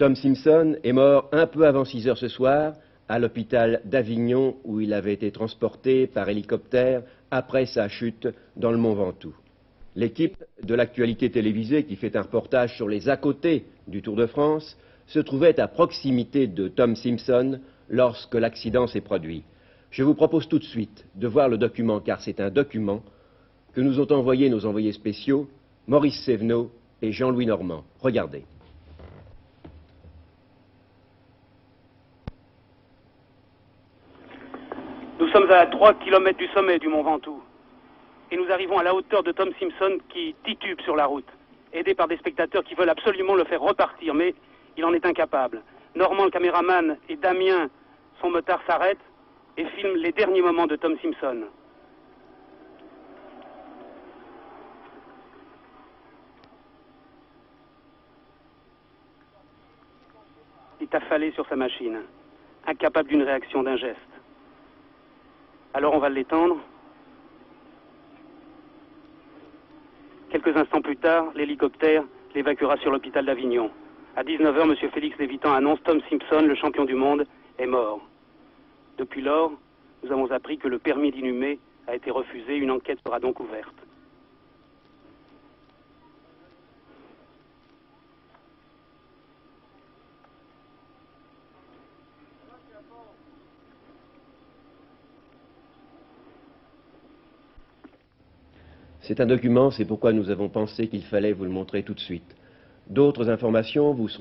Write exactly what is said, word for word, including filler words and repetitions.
Tom Simpson est mort un peu avant six heures ce soir, à l'hôpital d'Avignon, où il avait été transporté par hélicoptère après sa chute dans le Mont Ventoux. L'équipe de l'actualité télévisée, qui fait un reportage sur les à-côtés du Tour de France, se trouvait à proximité de Tom Simpson lorsque l'accident s'est produit. Je vous propose tout de suite de voir le document, car c'est un document que nous ont envoyé nos envoyés spéciaux, Maurice Sévenot et Jean-Louis Normand. Regardez. Nous sommes à trois kilomètres du sommet du Mont Ventoux et nous arrivons à la hauteur de Tom Simpson qui titube sur la route, aidé par des spectateurs qui veulent absolument le faire repartir, mais il en est incapable. Normand, le caméraman, et Damien, son motard, s'arrêtent et filment les derniers moments de Tom Simpson. Il est affalé sur sa machine, incapable d'une réaction, d'un geste. Alors on va l'étendre. Quelques instants plus tard, l'hélicoptère l'évacuera sur l'hôpital d'Avignon. À dix-neuf heures, M. Félix Lévitant annonce Tom Simpson, le champion du monde, est mort. Depuis lors, nous avons appris que le permis d'inhumer a été refusé. Une enquête sera donc ouverte. C'est un document, c'est pourquoi nous avons pensé qu'il fallait vous le montrer tout de suite. D'autres informations vous sont